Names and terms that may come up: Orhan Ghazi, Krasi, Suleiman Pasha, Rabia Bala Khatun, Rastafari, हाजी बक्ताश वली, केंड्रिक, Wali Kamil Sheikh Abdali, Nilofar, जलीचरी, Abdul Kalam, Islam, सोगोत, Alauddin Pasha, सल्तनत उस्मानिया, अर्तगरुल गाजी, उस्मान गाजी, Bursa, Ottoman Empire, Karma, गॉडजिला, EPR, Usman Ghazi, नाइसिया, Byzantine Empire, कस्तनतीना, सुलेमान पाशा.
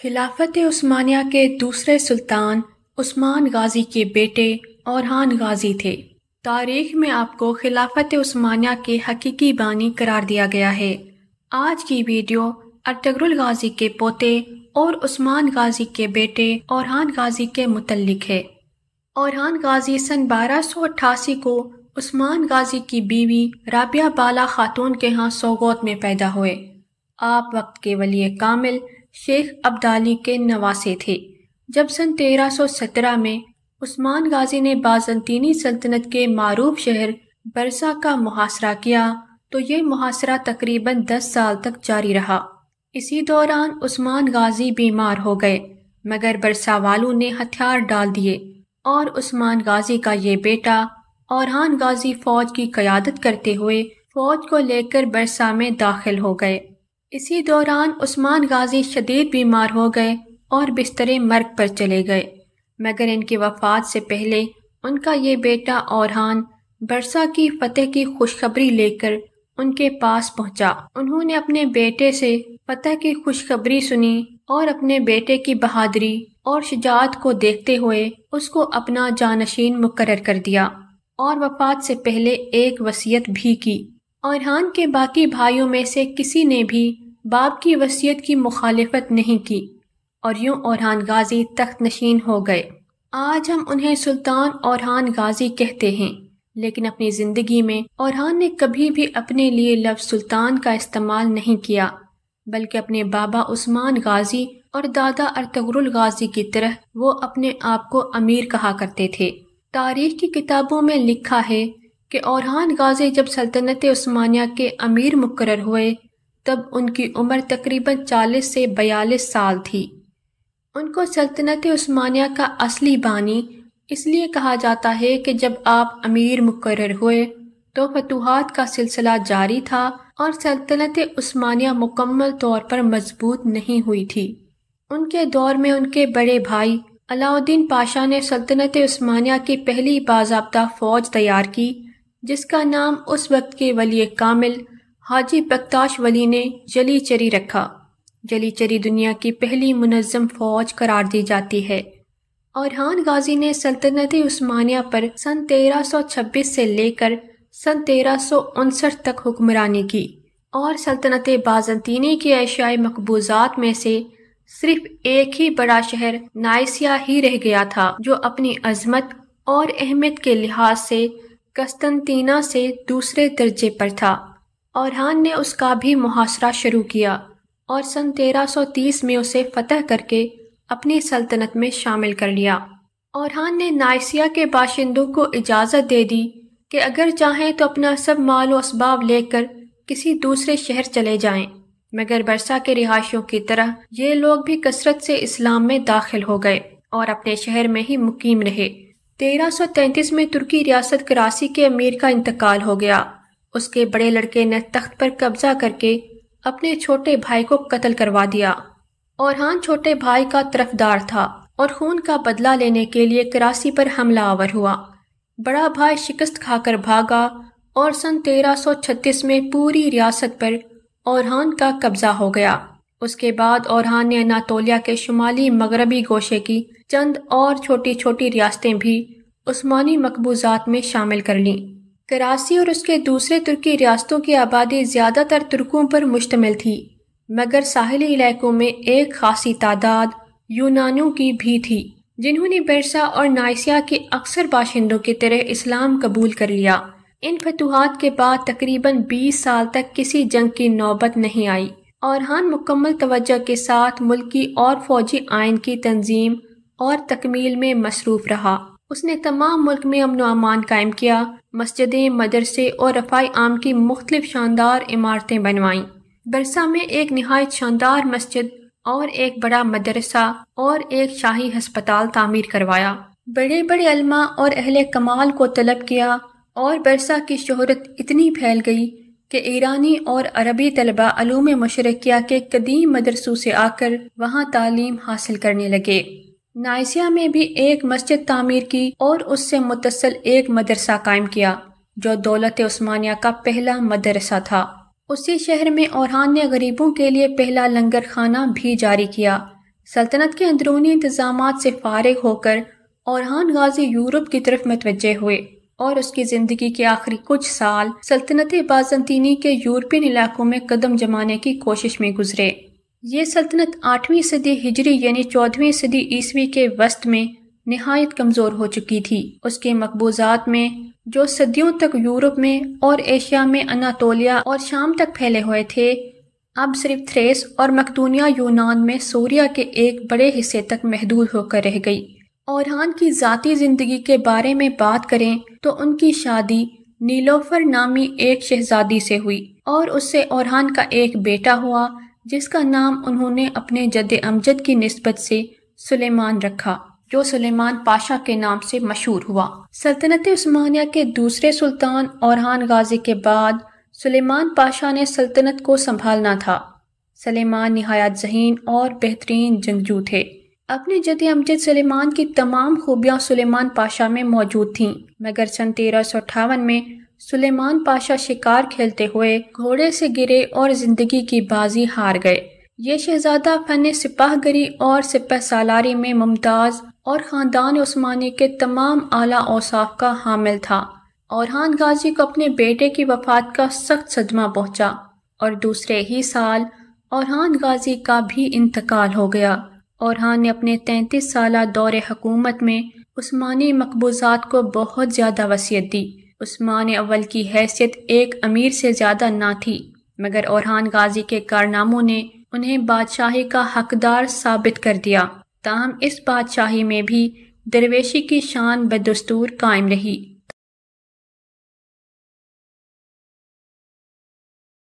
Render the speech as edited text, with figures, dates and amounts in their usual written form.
खिलाफत उस्मानिया के दूसरे सुल्तान उस्मान गाजी के बेटे ओरहान गाजी थे। तारीख में आपको खिलाफत उस्मानिया के हकीकी बानी करार दिया गया है। आज की वीडियो अर्तगरुल गाजी के पोते और उस्मान गाजी के बेटे ओरहान गाजी के मुतल्लिक है। ओरहान गाजी सन 1288 को उस्मान गाजी की बीवी राबिया बाला खातून के यहाँ सोगोत में पैदा हुए। आप वक्त के वली कामिल शेख अब्दाली के नवासे थे। जब सन 1317 में उस्मान गाजी ने बाज़ंतीनी सल्तनत के मारूफ शहर बरसा का मुहासरा किया तो ये मुहासरा तकरीबन 10 साल तक जारी रहा। इसी दौरान उस्मान गाजी बीमार हो गए, मगर बरसा वालों ने हथियार डाल दिए और उस्मान गाजी का ये बेटा ओरहान गाजी फौज की क़यादत करते हुए फौज को लेकर बरसा में दाखिल हो गए। इसी दौरान उस्मान गाजी शदीद बीमार हो गए और बिस्तर मर्ग पर चले गए, मगर इनकी वफात से पहले उनका ये बेटा ओरहान बरसा की फतेह की खुशखबरी लेकर उनके पास पहुंचा। उन्होंने अपने बेटे से फतेह की खुशखबरी सुनी और अपने बेटे की बहादुरी और शुजाअत को देखते हुए उसको अपना जानशीन मुकर्रर कर दिया और वफात से पहले एक वसीयत भी की। ओरहान के बाकी भाइयों में से किसी ने भी बाप की वसीयत की मुखालिफत नहीं की और यूं ओरहान गाजी तख्त नशीन हो गए। आज हम उन्हें सुल्तान ओरहान गाजी कहते हैं, लेकिन अपनी ज़िंदगी में ओरहान ने कभी भी अपने लिए लफ्ज़ सुल्तान का इस्तेमाल नहीं किया, बल्कि अपने बाबा उस्मान गाजी और दादा अर्तगरुल गाजी की तरह वो अपने आप को अमीर कहा करते थे। तारीख की किताबों में लिखा है कि ओरहान गाजी जब सल्तनत उस्मानिया के अमीर मुकर्रर हुए तब उनकी उम्र तकरीबन 40 से 42 साल थी। उनको सल्तनत उस्मानिया का असली बानी इसलिए कहा जाता है कि जब आप अमीर मुकर्रर हुए तो फतूहात का सिलसिला जारी था और सल्तनत उस्मानिया मुकम्मल तौर पर मजबूत नहीं हुई थी। उनके दौर में उनके बड़े भाई अलाउद्दीन पाशा ने सल्तनत उस्मानिया की पहली बाज़ाब्ता फ़ौज तैयार की, जिसका नाम उस वक्त के वली कामिल हाजी बक्ताश वली ने जलीचरी रखा। जलीचरी दुनिया की पहली मुनज़्ज़म फ़ौज करार दी जाती है। ओरहान गाजी ने सल्तनत उस्मानिया पर सन 1326 से लेकर सन 1359 तक हुक्मरानी की और सल्तनत बाज़ंतीनी के एशियाई मकबूजात में से सिर्फ एक ही बड़ा शहर नाइसिया ही रह गया था, जो अपनी अजमत और अहमियत के लिहाज से कस्तनतीना से दूसरे दर्जे पर था। ओरहान ने उसका भी मुहासरा शुरू किया और सन 1330 में उसे फतह करके अपनी सल्तनत में शामिल कर लिया। ओरहान ने नाइसिया के बाशिंदों को इजाज़त दे दी कि अगर चाहें तो अपना सब माल व असबाब लेकर किसी दूसरे शहर चले जाएं, मगर बरसा के रिहायशियों की तरह ये लोग भी कसरत से इस्लाम में दाखिल हो गए और अपने शहर में ही मुकीम रहे। 1333 में तुर्की रियासत करासी के अमीर का इंतकाल हो गया। उसके बड़े लड़के ने तख्त पर कब्जा करके अपने छोटे भाई को कत्ल करवा दिया। ओरहान छोटे भाई का तरफदार था और खून का बदला लेने के लिए करासी पर हमला आवर हुआ। बड़ा भाई शिकस्त खाकर भागा और सन 1336 में पूरी रियासत पर ओरहान का कब्जा हो गया। उसके बाद ओरहान ने अनातोलिया के शुमाली मगरबी गोशे की चंद और छोटी छोटी रियासतें भी उस्मानी मकबूजात में शामिल कर लीं। करासी और उसके दूसरे तुर्की रियासतों की आबादी ज़्यादातर तुर्कों पर मुश्तमिल थी, मगर साहिली इलाकों में एक खासी तादाद यूनानियों की भी थी, जिन्होंने बरसा और नाइसिया के अक्सर बाशिंदों की तरह इस्लाम कबूल कर लिया। इन फतूहात के बाद तकरीबन 20 साल तक किसी जंग की नौबत नहीं आई। ओरहान मुकम्मल तवज्जो के साथ मुल्की और फौजी आइन की तंजीम और तकमील में मसरूफ़ रहा। उसने तमाम मुल्क में अमन व अमान कायम किया, मस्जिदें, मदरसे और रफ़ाई आम की मुख्तलिफ शानदार इमारतें बनवाईं। बरसा में एक नहायत शानदार मस्जिद और एक बड़ा मदरसा और एक शाही हस्पताल तामीर करवाया। बड़े बड़े अल्मा और अहले कमाल को तलब किया और बरसा की शोहरत इतनी फैल गई कि ईरानी और अरबी तलबा अलूम मशरकिया के कदीम मदरसों से आकर वहाँ तालीम हासिल करने लगे। नाइसिया में भी एक मस्जिद तामीर की और उससे मुतस्सिल एक मदरसा कायम किया, जो दौलत उस्मानिया का पहला मदरसा था। उसी शहर में ओरहान ने गरीबों के लिए पहला लंगर खाना भी जारी किया, सल्तनत के अंदरूनी इंतजामात से फारिग होकर ओरहान गाजी यूरोप की तरफ मतवज्जे हुए और उसकी ज़िंदगी के आखिरी कुछ साल सल्तनत बाज़ंतीनी के यूरोपियन इलाकों में कदम जमाने की कोशिश में गुजरे। ये सल्तनत 8वीं सदी हिजरी यानी 14वीं सदी ईस्वी के वस्त में नहायत कमज़ोर हो चुकी थी। उसके मकबूजात में जो सदियों तक यूरोप में और एशिया में अनातोलिया और शाम तक फैले हुए थे, अब सिर्फ थ्रेस और मकदूनिया यूनान में सूरिया के एक बड़े हिस्से तक महदूद होकर रह गई। ओरहान की ज़ाती ज़िंदगी के बारे में बात करें तो उनकी शादी नीलोफर नामी एक शहजादी से हुई और उससे ओरहान का एक बेटा हुआ जिसका नाम उन्होंने अपने जद अमजद की निस्बत से सुलेमान रखा, जो सुलेमान पाशा के नाम से मशहूर हुआ। सल्तनत उस्मानिया के दूसरे सुल्तान ओरहान गाजी के बाद सुलेमान पाशा ने सल्तनत को संभालना था। सुलेमान निहायत ज़हीन और बेहतरीन जंगजू थे। अपने जद अमजद सुलेमान की तमाम खूबियाँ सुलेमान पाशा में मौजूद थीं, मगर सन 1358 में सुलेमान पाशा शिकार खेलते हुए घोड़े से गिरे और ज़िंदगी की बाजी हार गए। ये शहजादा फन सिपाहगरी और सिपह सालारी में मुमताज़ और ख़ानदान उस्मानी के तमाम आला औसाफ का हामिल था। ओरहान गाजी को अपने बेटे की वफात का सख्त सदमा पहुंचा और दूसरे ही साल ओरहान गाजी का भी इंतकाल हो गया। ओरहान ने अपने 33 साला दौरे हकूमत में उस्मानी मकबूजात को बहुत ज़्यादा वसीयत दी। उस्मान अव्वल की हैसियत एक अमीर से ज़्यादा ना थी, मगर ओरहान गाजी के कारनामों ने उन्हें बादशाही का हकदार साबित कर दिया। ताहम इस बादशाही में भी दरवेशी की शान बदस्तूर कायम रही।